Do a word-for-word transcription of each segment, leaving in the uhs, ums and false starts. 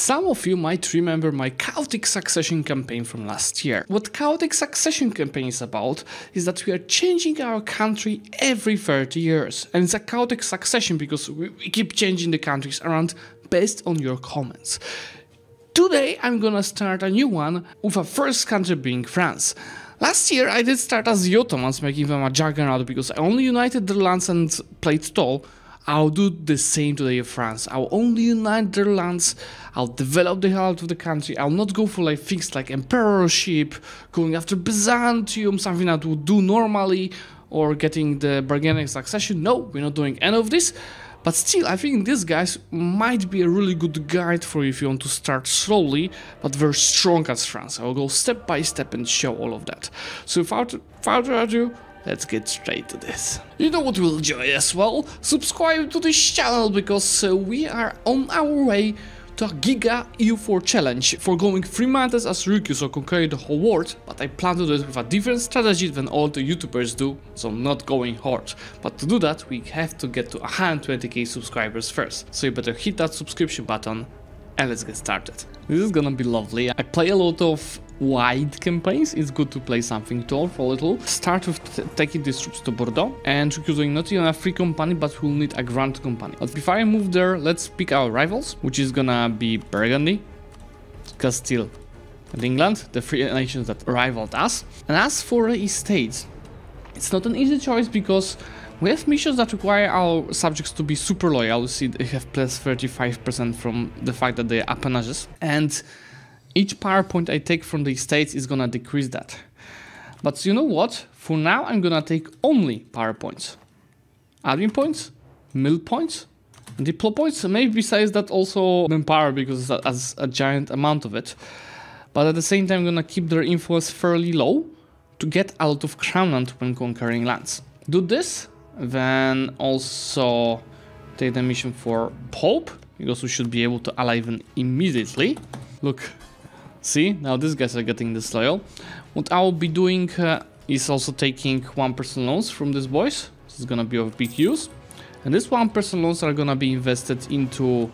Some of you might remember my chaotic succession campaign from last year. What chaotic succession campaign is about is that we are changing our country every thirty years, and it's a chaotic succession because we keep changing the countries around based on your comments. Today I'm gonna start a new one, with a first country being France. Last year I did start as the Ottomans, making them a juggernaut because I only united their lands and played tall. I'll do the same today in France. I'll only unite their lands, I'll develop the heart of the country, I'll not go for like things like emperorship, going after Byzantium, something that would do normally, or getting the Burgundian Succession. No, we're not doing any of this, but still I think these guys might be a really good guide for you if you want to start slowly, but very strong as France. I'll go step by step and show all of that. So without further ado, let's get straight to this. You know what will enjoy as well? Subscribe to this channel, because uh, we are on our way to a Giga E U four challenge for going three months as Rookie, so conquering the whole world, but I plan to do it with a different strategy than all the YouTubers do, so not going hard. But to do that, we have to get to one hundred twenty K subscribers first, so you better hit that subscription button and let's get started. This is gonna be lovely. I play a lot of wide campaigns, it's good to play something tall for a little. Start with t taking these troops to Bordeaux and recruiting not even a free company, but we'll need a grand company. But before I move there, let's pick our rivals, which is gonna be Burgundy, Castile and England, the three nations that rivaled us. And as for the estates, it's not an easy choice because we have missions that require our subjects to be super loyal. You see they have plus thirty-five percent from the fact that they are appanages, and each power point I take from the estates is gonna decrease that. But you know what? For now I'm gonna take only power points. Admin points, mill points, and diplo points, maybe besides that also manpower, because it's as a giant amount of it. But at the same time I'm gonna keep their influence fairly low to get a lot of crown land when conquering lands. Do this, then also take the mission for Pope, because we should be able to ally them immediately. Look. See, now these guys are getting disloyal. What I'll be doing uh, is also taking one percent loans from these boys. This is gonna be of big use. And these one percent loans are gonna be invested into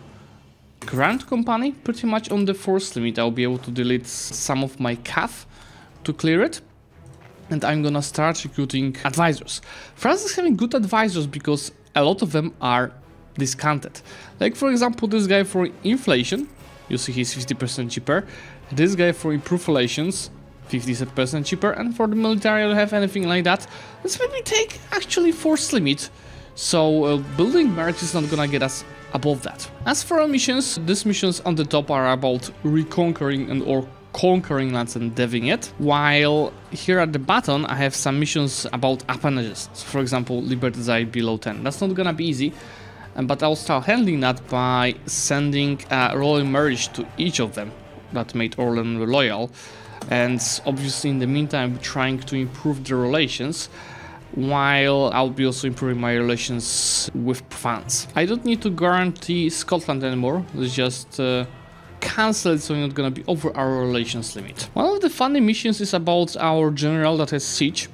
Grand Company, pretty much on the force limit. I'll be able to delete some of my C A F to clear it. And I'm gonna start recruiting advisors. France is having good advisors because a lot of them are discounted. Like for example, this guy for inflation, you see he's fifty percent cheaper. This guy for improved relations, fifty percent cheaper, and for the military I don't have anything like that. Let's maybe take actually force limit, so uh, building mercs is not gonna get us above that. As for our missions, these missions on the top are about reconquering and or conquering lands and deving it, while here at the bottom I have some missions about appanages, so for example libertization below ten. That's not gonna be easy, but I'll start handling that by sending a royal marriage to each of them. That made Orleans loyal, and obviously in the meantime trying to improve the relations, while I'll be also improving my relations with France. I don't need to guarantee Scotland anymore, let's just uh, cancel it, so we're not gonna be over our relations limit. One of the funny missions is about our general that has siege,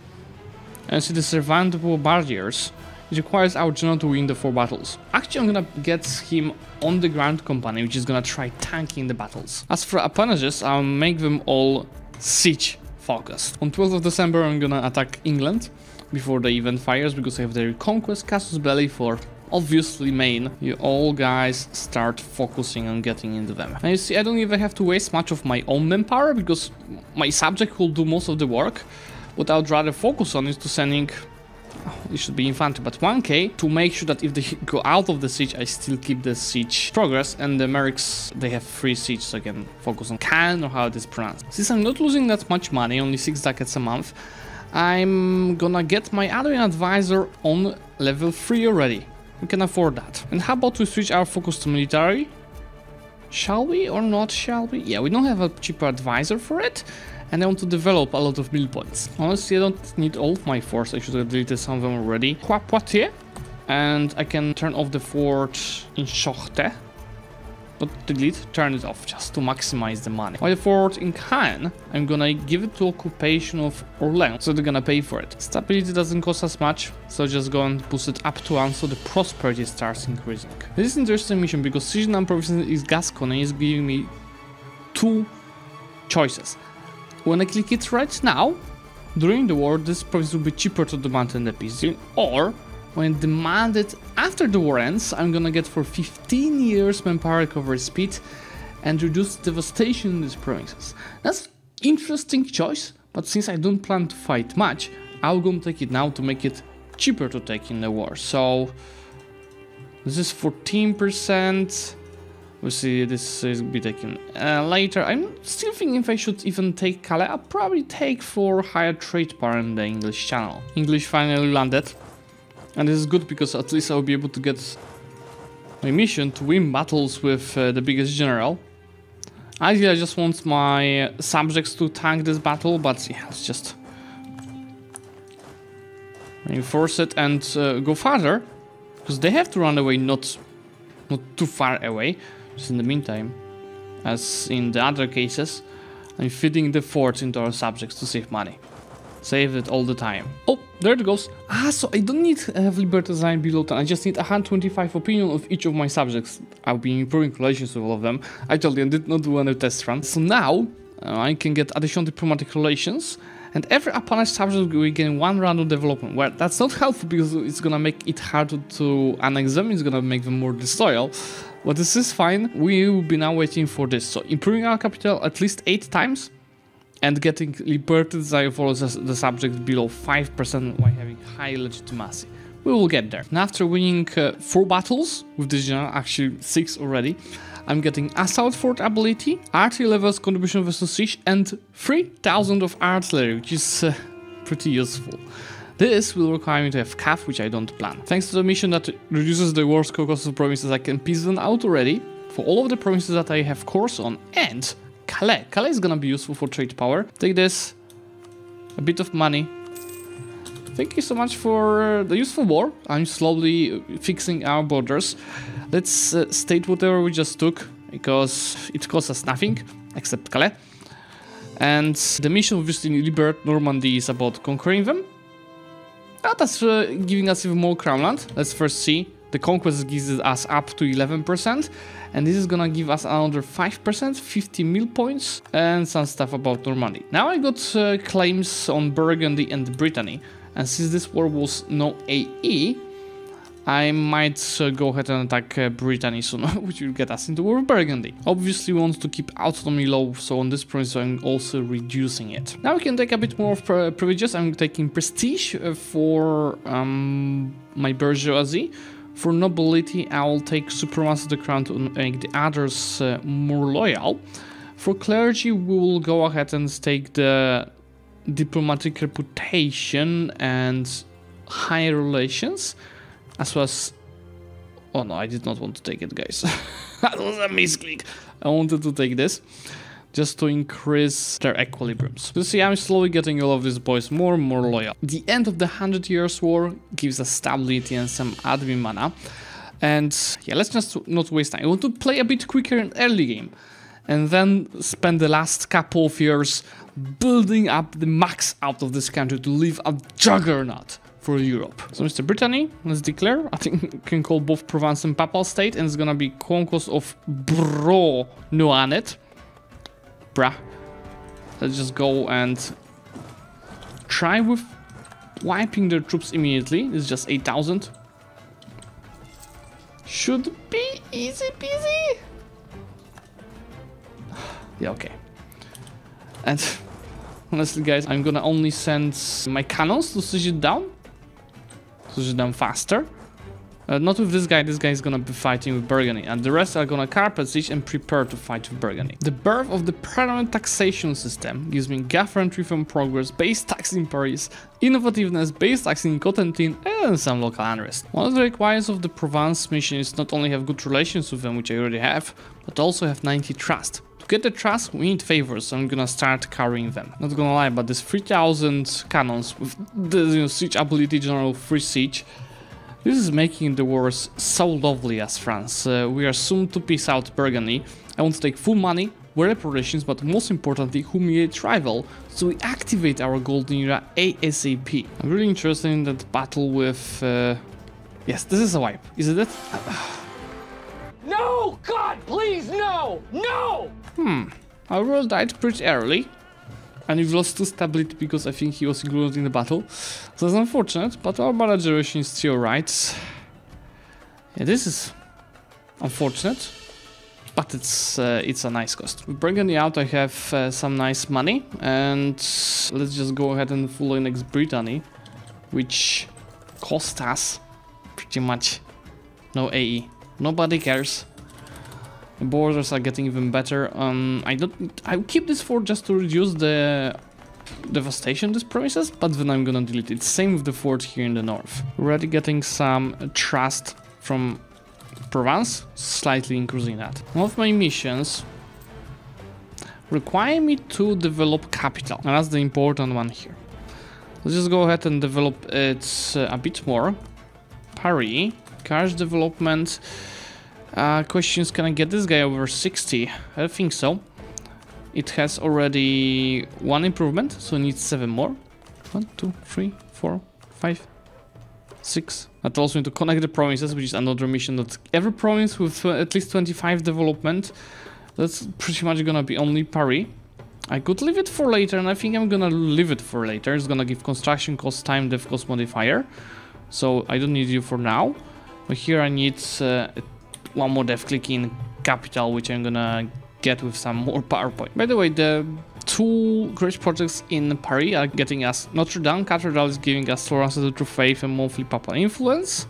and see the surmountable barriers. It requires our general to win the four battles. Actually, I'm gonna get him on the Grand Company, which is gonna try tanking the battles. As for appanages, I'll make them all siege focused. On twelfth of December, I'm gonna attack England before the event fires, because I have the Reconquest Casus Belli for obviously Maine. You all guys start focusing on getting into them. And you see, I don't even have to waste much of my own manpower, because my subject will do most of the work. What I'd rather focus on is to sending, it should be infantry, but one K to make sure that if they go out of the siege, I still keep the siege progress, and the mercs, they have free siege, so I can focus on Cannes or how it is pronounced. Since I'm not losing that much money, only six ducats a month, I'm gonna get my admin advisor on level three already. We can afford that. And how about we switch our focus to military? Shall we or not shall we? Yeah, we don't have a cheaper advisor for it. And I want to develop a lot of build points. Honestly, I don't need all of my force. I should have deleted some of them already. Poitiers. And I can turn off the fort in Chochte. but the grid turn it off just to maximize the money. While forward in Caen, I'm gonna give it to occupation of Orléans, so they're gonna pay for it. Stability doesn't cost us much, so just go and boost it up to one, so the prosperity starts increasing. This is an interesting mission because Siege and Provision is Gascony, is giving me two choices. When I click it right now, during the war, this province will be cheaper to demand than the peace deal, or when demanded after the war ends, I'm gonna get for fifteen years manpower recovery speed and reduce devastation in these provinces. That's an interesting choice, but since I don't plan to fight much, I'll go and take it now to make it cheaper to take in the war. So this is fourteen percent. We'll see, this is be taken uh, later. I'm still thinking if I should even take Calais. I'll probably take for higher trade power in the English Channel. English finally landed. And this is good because at least I'll be able to get my mission to win battles with uh, the biggest general. Ideally, I just want my subjects to tank this battle, but yeah, let's just reinforce it and uh, go farther. Because they have to run away, not, not too far away. Just in the meantime, as in the other cases, I'm feeding the forts into our subjects to save money. Save it all the time. Oh, there it goes. Ah, so I don't need to have Liberty Design below ten. I just need one hundred twenty-five opinion of each of my subjects. I'll be improving relations with all of them. I told you I did not do any test run. So now uh, I can get additional diplomatic relations, and every opponent subject will gain one round of development. Well, that's not helpful because it's gonna make it harder to annex them. It's gonna make them more disloyal. But this is fine. We will be now waiting for this. So improving our capital at least eight times. And getting Liberty Desire for the subject below five percent while having high legitimacy. We will get there. And after winning uh, four battles with this general, actually six already, I'm getting Assault Fort Ability, Artillery Levels Contribution versus Siege, and three thousand of Artillery, which is uh, pretty useful. This will require me to have C A F, which I don't plan. Thanks to the mission that reduces the war's cost of provinces, I can piece them out already for all of the provinces that I have course on, and Calais. Calais is gonna be useful for trade power. Take this, a bit of money. Thank you so much for the useful war. I'm slowly fixing our borders. Let's uh, state whatever we just took, because it costs us nothing, except Calais. And the mission obviously in Liberate Normandy is about conquering them. But that's uh, giving us even more crown land. Let's first see. The conquest gives us up to eleven percent, and this is gonna give us another five percent, fifty mil points, and some stuff about Normandy. Now I got uh, claims on Burgundy and Brittany, and since this war was no A E, I might uh, go ahead and attack uh, Brittany soon, which will get us into war with Burgundy. Obviously we want to keep autonomy low, so on this province I'm also reducing it. Now we can take a bit more of uh, privileges. I'm taking prestige uh, for um, my bourgeoisie. For nobility, I will take supremacy of the crown to make the others uh, more loyal. For clergy, we will go ahead and take the diplomatic reputation and high relations, as well as... Oh no, I did not want to take it, guys. That was a misclick. I wanted to take this, just to increase their equilibriums. You see, I'm slowly getting all of these boys more and more loyal. The end of the Hundred Years War gives us stability and some admin mana. And yeah, let's just not waste time. I want to play a bit quicker in early game, and then spend the last couple of years building up the max out of this country to leave a juggernaut for Europe. So Mister Brittany, let's declare. I think we can call both Provence and Papal State, and it's gonna be conquest of Bro Noanet. Bruh, let's just go and try with wiping their troops immediately. It's just eight thousand. Should be easy peasy. Yeah, okay. And honestly, guys, I'm gonna only send my cannons to siege it down. Siege it down faster. Uh, not with this guy, this guy is gonna be fighting with Burgundy, and the rest are gonna carpet siege and prepare to fight with Burgundy. The birth of the permanent taxation system gives me Gaffrentry from Progress, base tax in Paris, innovativeness, base tax in Cotentin, and some local unrest. One of the requirements of the Provence mission is not only have good relations with them, which I already have, but also have ninety trust. To get the trust, we need favors, so I'm gonna start carrying them. Not gonna lie, but this three thousand cannons with the you know, siege ability general free siege This is making the wars so lovely as France. Uh, we are soon to piece out Burgundy. I want to take full money, wear reparations, but most importantly, humiliate rival, so we activate our golden era ASAP. I'm really interested in that battle with... Uh... Yes, this is a wipe. Isn't it? No! God, please, no! No! Hmm. Our royal died pretty early. And we've lost to stability because I think he was included in the battle. So that's unfortunate, but our manageration is still right. Yeah, this is unfortunate, but it's uh, it's a nice cost. With Burgundy out, I have uh, some nice money, and let's just go ahead and follow in next Brittany, which cost us pretty much no A E. Nobody cares. The borders are getting even better. Um, I don't. I'll keep this fort just to reduce the devastation of this premises, but then I'm gonna delete it. Same with the fort here in the north. Already getting some trust from Provence, slightly increasing that. One of my missions require me to develop capital, and that's the important one here. Let's just go ahead and develop it uh, a bit more. Paris, cash development. Uh, questions, can I get this guy over sixty? I think so. It has already one improvement, so it needs seven more. One, two, three, four, five, six. That also need to connect the provinces, which is another mission that every province with at least twenty-five development. That's pretty much gonna be only Paris. I could leave it for later, and I think I'm gonna leave it for later. It's gonna give construction cost, time, dev cost modifier. So I don't need you for now. But here I need... Uh, one more dev click in capital, which I'm gonna get with some more PowerPoint. By the way, the two great projects in Paris are getting us Notre Dame Cathedral is giving us Florence the True Faith and monthly papal influence.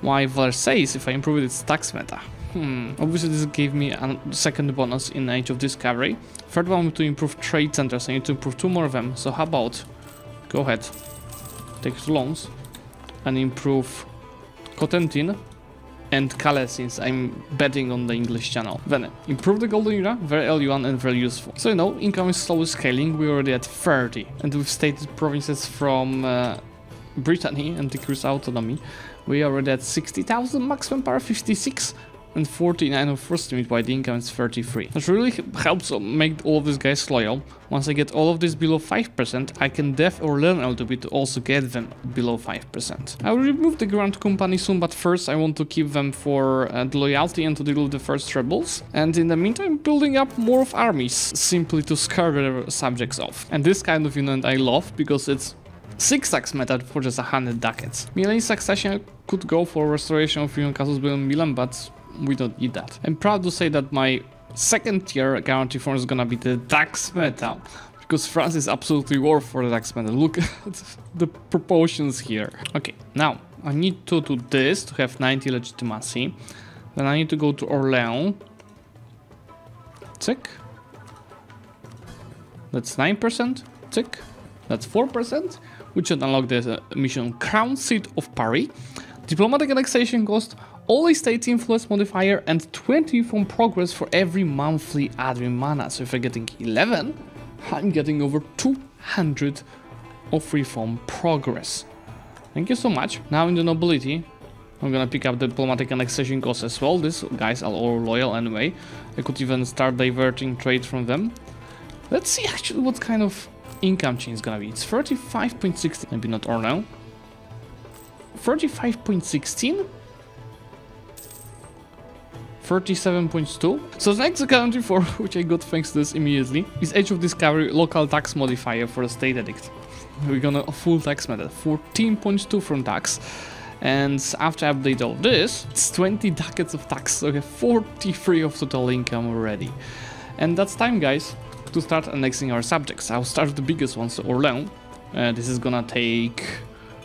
Why Versailles, if I improve it, it's tax meta. Hmm. Obviously this gave me a second bonus in Age of Discovery. Third one to improve trade centers. I need to improve two more of them. So how about go ahead, take two loans and improve Cotentin and Calais, since I'm betting on the English channel. Then improve the golden era, very early one and very useful. So you know, income is slowly scaling, we're already at thirty. And we've stated provinces from uh, Brittany and decreased autonomy. We are already at sixty thousand, maximum power fifty-six and forty-nine of first unit, while the income is thirty-three. That really helps make all of these guys loyal. Once I get all of this below five percent, I can dev or learn a little bit to also get them below five percent. I will remove the Grand Company soon, but first I want to keep them for uh, the loyalty and to deal with the first rebels. And in the meantime, building up more of armies, simply to scare their subjects off. And this kind of unit I love, because it's six tax method for just one hundred ducats. Milan Succession could go for restoration of Union Castles beyond Milan, but we don't need that. I'm proud to say that my second tier guarantee form is gonna be the tax meta, because France is absolutely war for the tax meta. Look at the proportions here. Okay, now I need to do this to have ninety legitimacy. Then I need to go to Orléans. Tick. That's nine percent. Tick. That's four percent. Which should unlock the uh, mission Crown Seat of Paris. Diplomatic annexation cost, all estate influence modifier, and twenty from progress for every monthly admin mana. So if I'm getting eleven, I'm getting over two hundred of reform progress. Thank you so much. Now in the nobility, I'm gonna pick up the diplomatic annexation cost as well. These guys are all loyal anyway. I could even start diverting trade from them. Let's see actually what kind of income chain is gonna be. It's thirty-five point sixteen, maybe not or now. thirty-five point sixteen. thirty-seven point two. So the next guarantee for which I got thanks to this immediately is Age of Discovery local tax modifier for a state edict. We're gonna a full tax method, fourteen point two from tax, and after I update all this, it's twenty ducats of tax, so I have forty-three of total income already. And that's time, guys, to start annexing our subjects. I'll start with the biggest one, so Orléans. Uh, this is gonna take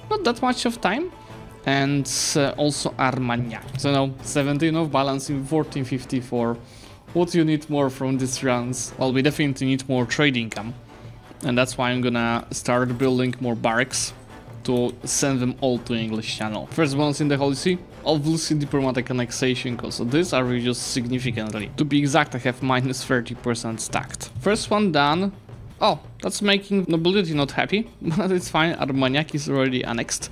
not that much of time. And uh, also Armagnac. So now seventeen of balancing, fourteen fifty-four. What you need more from these runs? Well, we definitely need more trade income, and that's why I'm gonna start building more barracks to send them all to English Channel. First one's in the Holy See, obviously diplomatic annexation costs, so these are reduced significantly. To be exact, I have minus thirty percent stacked. First one done. Oh, that's making nobility not happy, but it's fine, Armagnac is already annexed.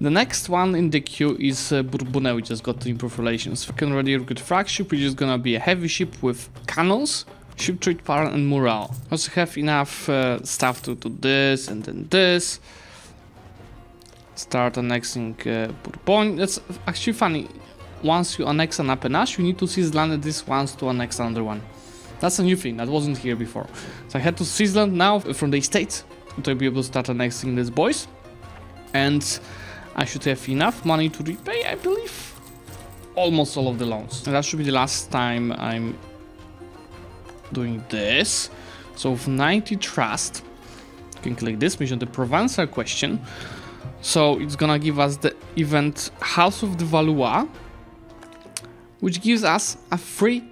The next one in the queue is uh, Bourbonnais. We just got to improve relations. We can already recruit flagship, which is gonna be a heavy ship with cannons, ship trade power and morale. Also have enough uh, stuff to do this and then this. Start annexing uh, Bourbon. That's actually funny. Once you annex an appanage, you need to seize land at least once to annex another one. That's a new thing, that wasn't here before. So I had to seize land now from the estates to be able to start annexing these boys. And I should have enough money to repay, I believe, almost all of the loans. And that should be the last time I'm doing this. So with ninety trust, you can click this mission, the Provençal question. So it's gonna give us the event House of the Valois, which gives us a free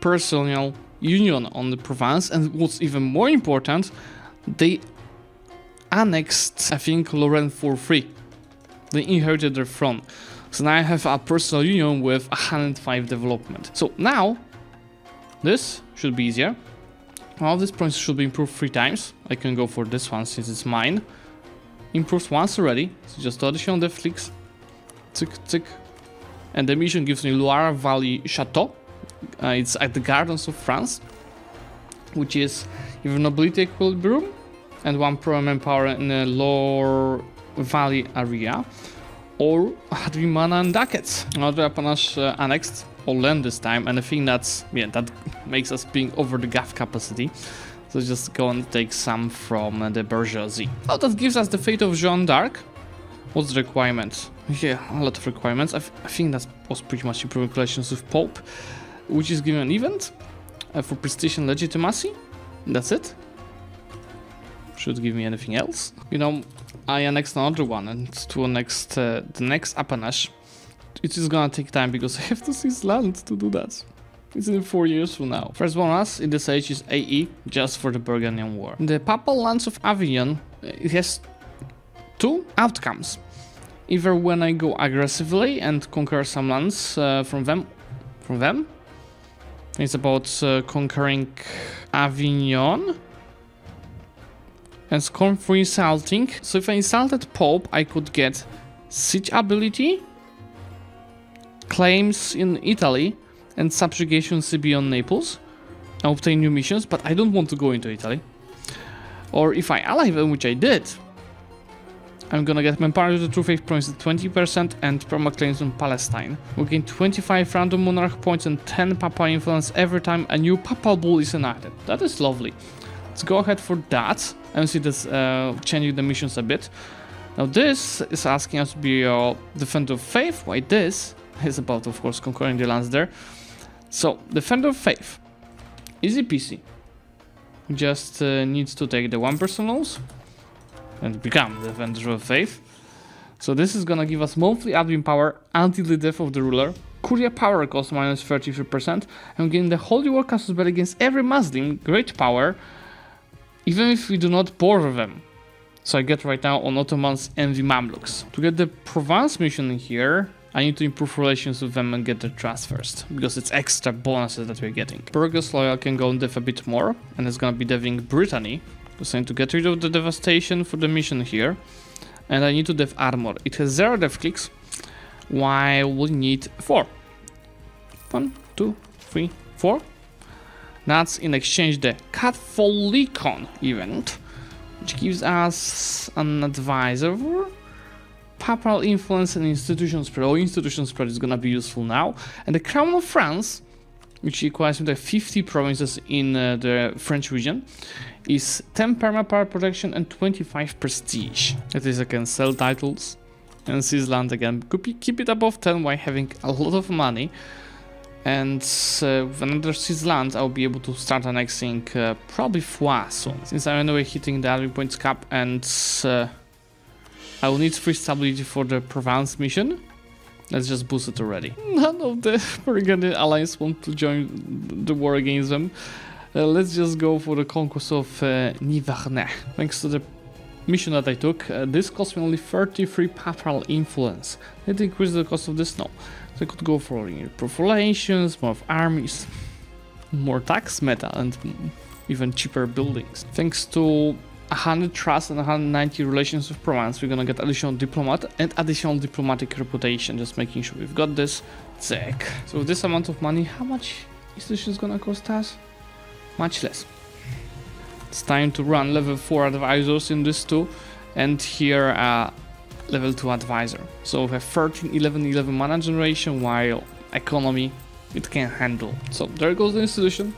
personal union on the Provence, and what's even more important, they annexed, I think, Lorraine for free. They inherited their throne. So now I have a personal union with one hundred five development. So now, this should be easier. All these points should be improved three times. I can go for this one since it's mine. Improved once already, so just audition on the flicks. Tick, tick. And the mission gives me Loire Valley Chateau. Uh, it's at the Gardens of France, which is even nobility equilibrium and one permanent power in the Loire Valley area, or had we mana and ducats. Another appanage uh, annexed or land this time, and I think that's yeah that makes us being over the G A F capacity. So just go and take some from uh, the bourgeoisie. Oh, that gives us the Fate of Jean d'Arc. What's the requirement? Yeah, a lot of requirements. I, I think that was pretty much improving relations with Pope, which is given an event uh, for prestige and legitimacy. That's it. Should give me anything else. You know, I annexed another one, and to annex uh, the next appanage, it is gonna take time because I have to seize land to do that. It's in four years from now. First bonus in this age is A E, just for the Burgundian War. The Papal lands of Avignon, it has two outcomes. Either when I go aggressively and conquer some lands uh, from them, from them. It's about uh, conquering Avignon and scorn for insulting. So if I insulted Pope, I could get siege ability, claims in Italy, and subjugation C B on Naples. I obtain new missions, but I don't want to go into Italy. Or if I ally them, which I did, I'm gonna get Manpower to the True Faith points at twenty percent and Perma Claims on Palestine. We gain twenty-five random Monarch points and ten Papal influence every time a new Papal Bull is enacted. That is lovely. Let's go ahead for that. I see this uh, changing the missions a bit. Now this is asking us to be a Defender of Faith. Why this? Is about, of course, conquering the lands there. So, Defender of Faith. Easy peasy. Just uh, needs to take the one personals and become the Defender of Faith. So this is gonna give us monthly admin power until the death of the ruler, courier power cost minus thirty-three percent, and gain the Holy War Casus Belli against every Muslim, great power, even if we do not border them. So I get right now on Ottomans and the Mamluks. To get the Provence mission in here, I need to improve relations with them and get their trust first, because it's extra bonuses that we're getting. Burgess Loyal can go on death a bit more, and it's gonna be deving Brittany. So I need to get rid of the devastation for the mission here, and I need to dev armor. It has zero dev clicks, while we need four. One, two, three, four. That's in exchange the Catholicon event, which gives us an advisor for papal influence and institution spread. Oh, institution spread is gonna be useful now, and the Crown of France, which requires me to have fifty provinces in uh, the French region, is ten perma power protection and twenty-five prestige. That is, I can sell titles and seize land again. Could be, keep it above ten by having a lot of money, and uh, with another seize land, I'll be able to start annexing uh, probably Foix soon, since I'm anyway hitting the admin points cap, and uh, I will need free stability for the Provence mission. Let's just boost it already. None of the Burgundian allies want to join the war against them. Uh, let's just go for the conquest of uh, Nivernais. Thanks to the mission that I took, uh, this cost me only thirty-three papal influence. Did it increase the cost of this? No. So I could go for populations, more of armies, more tax meta, and even cheaper buildings. Thanks to one hundred trust and one hundred ninety relations with Provence. We're gonna get additional diplomat and additional diplomatic reputation, just making sure we've got this. Sick. So with this amount of money, how much is this just gonna cost us? Much less. It's time to run level four advisors in this too, and here uh, level two advisor. So we have thirteen, eleven, eleven mana generation, while economy it can handle. So there goes the institution.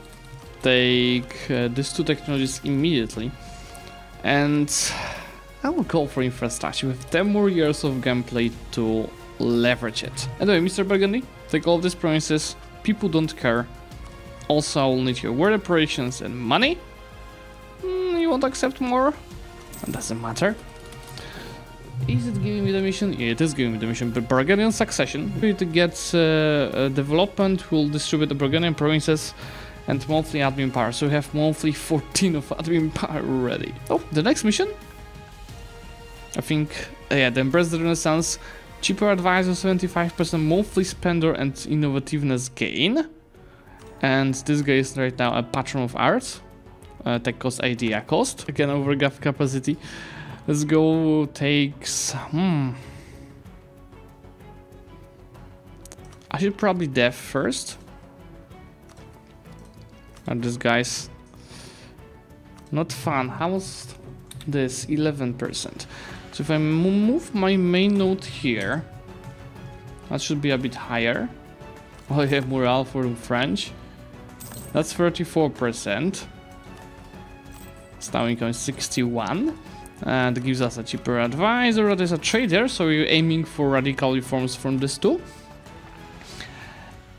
Take uh, these two technologies immediately, and I will go for infrastructure with ten more years of gameplay to leverage it. Anyway, Mister Burgundy, take all of these promises. People don't care. Also, I will need your word operations and money. Mm, you won't accept more? That doesn't matter. Is it giving me the mission? Yeah, it is giving me the mission. But Burgundian Succession. To get uh, uh, development, we'll distribute the Burgundian provinces and monthly admin power. So we have monthly fourteen of admin power already. Oh, the next mission? I think, uh, yeah, the Embrace the Renaissance. Cheaper advisor, seventy-five percent monthly spender and innovativeness gain. And this guy is right now a patron of arts. Uh, tech cost, idea cost. Again, over G A F capacity. Let's go takes. Hmm. I should probably dev first. And this guy's not fun. How was this? eleven percent. So if I move my main node here, that should be a bit higher. Oh, I have morale for French. That's thirty-four percent. It's now income sixty-one. And it gives us a cheaper advisor. There's a trader, so we're aiming for radical reforms from this too.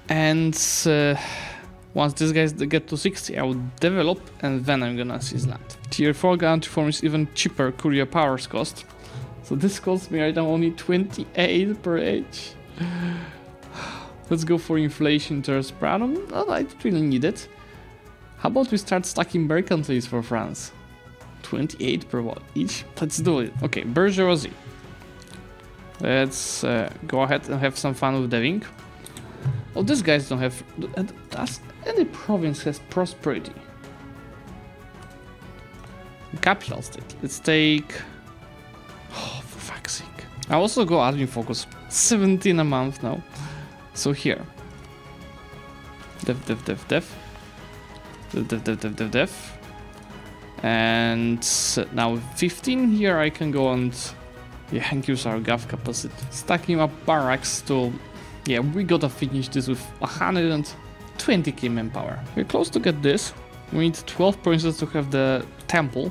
And uh, once these guys get to sixty, I will develop and then I'm gonna seize land. Tier four guarantee form is even cheaper, courier powers cost. So this costs me right now only twenty-eight per age. Let's go for inflation terms per annum. Oh, I don't really need it. How about we start stacking mercantiles for France? twenty-eight per watt each. Let's do it. Okay, bourgeoisie. Let's uh, go ahead and have some fun with deving. Oh, these guys don't have. Does any province has prosperity? Capital state. Let's take. Oh, for fuck's sake! I also go admin focus. seventeen a month now. So here. Dev, dev, dev, dev. Dev, dev, dev, dev, dev, dev. And now fifteen here I can go and yeah, increase our G A V capacity. Stacking up barracks to, yeah, we gotta finish this with one hundred twenty K manpower. We're close to get this. We need twelve provinces to have the temple.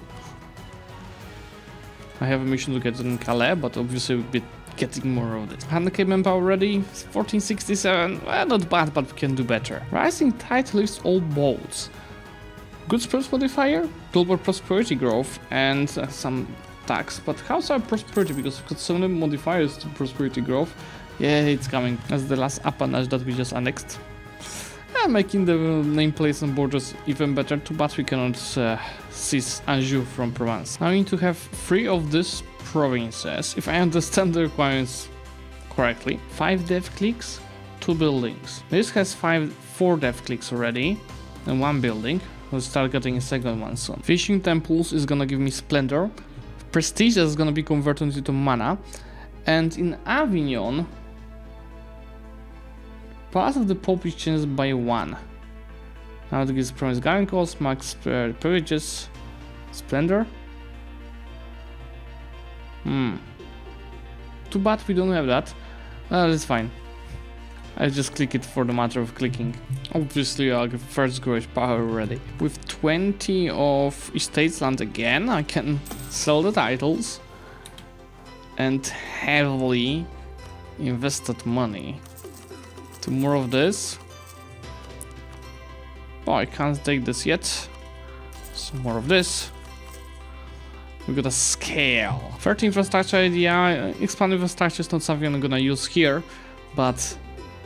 I have a mission to get in Calais, but obviously we'll be getting more of this. one hundred K manpower ready, fourteen sixty-seven, well, not bad, but we can do better. Rising Tide lifts all bolts. Goods price modifier, global prosperity growth, and uh, some tax. But how's our prosperity? Because we've got so many modifiers to prosperity growth. Yeah, it's coming. That's the last appanage that we just annexed. Uh, making the nameplates and borders even better too, but we cannot uh, seize Anjou from Provence. Now we need to have three of these provinces, if I understand the requirements correctly. Five dev clicks, two buildings. This has five, four dev clicks already, and one building. We'll start getting a second one soon. Fishing temples is gonna give me splendor. Prestige is gonna be converted into mana. And in Avignon, part of the Pope is changed by one. Now it gives promise garden cost, max uh, privileges, splendor. Hmm. Too bad we don't have that. Uh, that's fine. I just click it for the matter of clicking. Obviously, I'll get first growth power already. With twenty of estates land again, I can sell the titles and heavily invested money. Two more of this. Oh, I can't take this yet. Some more of this. We got a scale. thirteen infrastructure idea. Expand infrastructure is not something I'm gonna use here, but.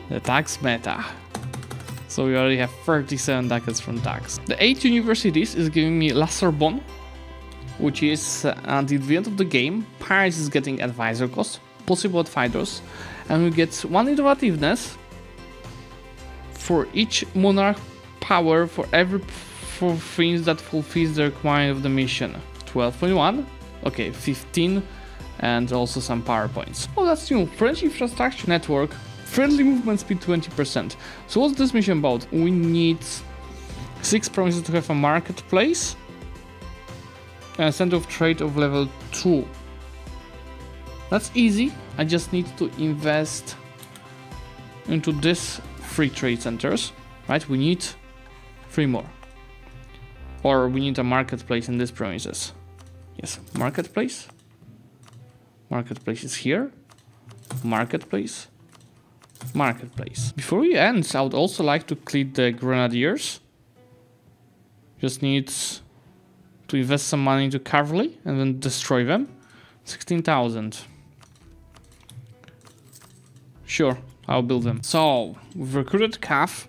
The tax meta. So we already have thirty-seven ducats from tax. The eight universities is giving me La Sorbonne, which is uh, at the end of the game. Paris is getting advisor cost, possible advisors, and we get one innovativeness for each monarch power for every for things that fulfills the requirement of the mission. twelve point one, okay, fifteen, and also some PowerPoints. Oh, that's new, French infrastructure network, friendly movement speed twenty percent. So what's this mission about? We need six promises to have a marketplace, and a center of trade of level two. That's easy, I just need to invest into this free trade centers, right? We need three more. Or we need a marketplace in this premises. Yes, marketplace. Marketplace is here. Marketplace. Marketplace. Before we end, I would also like to clear the Grenadiers. Just need to invest some money into cavalry and then destroy them. sixteen thousand. Sure, I'll build them. So, we've recruited Cav.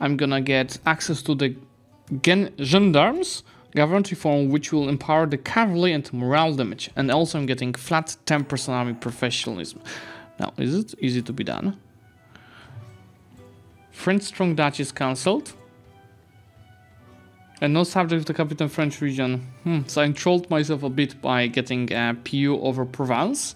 I'm gonna get access to the Gen Gendarmes, government reform, which will empower the cavalry and morale damage. And also I'm getting flat ten percent army professionalism. Now, is it easy to be done? French Strong Dutch is cancelled. And no subject of the Capitan French region. Hmm, so I trolled myself a bit by getting a P U over Provence.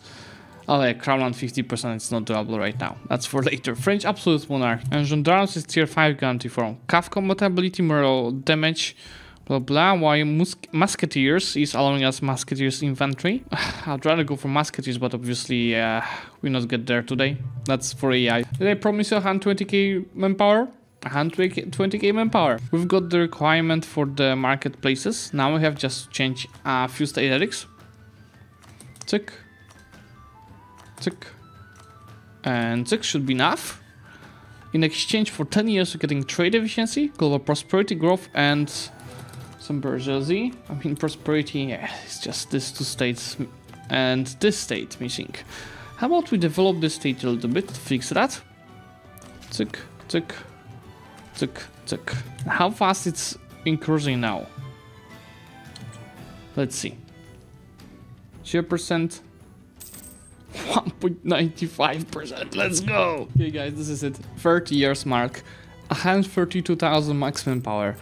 Oh yeah, Crownland fifty percent, it's not doable right now. That's for later. French Absolute Monarch. And Gendarmes is tier five guarantee form. C A F compatibility, morale damage, blah blah. While Mus Musketeers is allowing us Musketeers infantry. I'd rather go for Musketeers, but obviously uh, we not get there today. That's for A I. Did I promise you one hundred twenty K manpower? one hundred twenty K manpower. We've got the requirement for the marketplaces. Now we have just changed a few statistics. Tick. Tick. And tick should be enough. In exchange for ten years, we're getting trade efficiency, global prosperity, growth, and some bourgeoisie. I mean, prosperity, yeah, it's just these two states and this state missing. How about we develop this state a little bit, fix that. Tick, tick. Tick, tick. How fast it's increasing now? Let's see. zero percent. one point nine five percent. Let's go! Okay guys, this is it. thirty years mark. one hundred thirty-two thousand maximum power.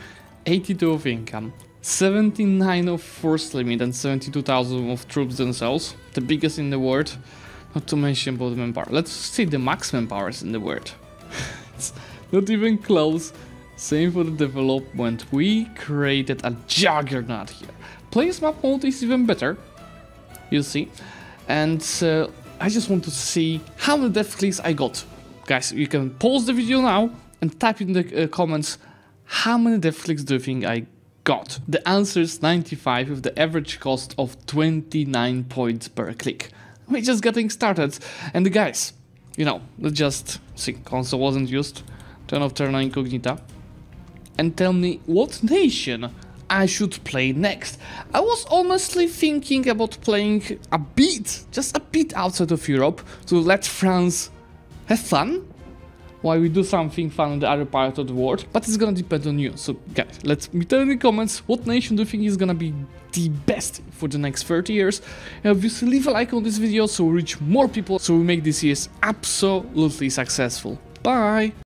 eighty-two of income. seventy-nine of force limit and seventy-two thousand of troops themselves. The biggest in the world. Not to mention about the manpower. Let's see the maximum powers in the world. Not even close. Same for the development. We created a juggernaut here. Place map mode is even better. You see. And uh, I just want to see how many death clicks I got. Guys, you can pause the video now and type in the uh, comments how many death clicks do you think I got. The answer is ninety-five with the average cost of twenty-nine points per click. We're just getting started. And guys, you know, let's just see. Console wasn't used. Turn off Terra Incognita and tell me what nation I should play next. I was honestly thinking about playing a bit, just a bit outside of Europe, to let France have fun while we do something fun in the other part of the world, but it's gonna depend on you. So guys, let me tell in the comments what nation do you think is gonna be the best for the next thirty years. And obviously leave a like on this video so we reach more people, so we make this year absolutely successful. Bye!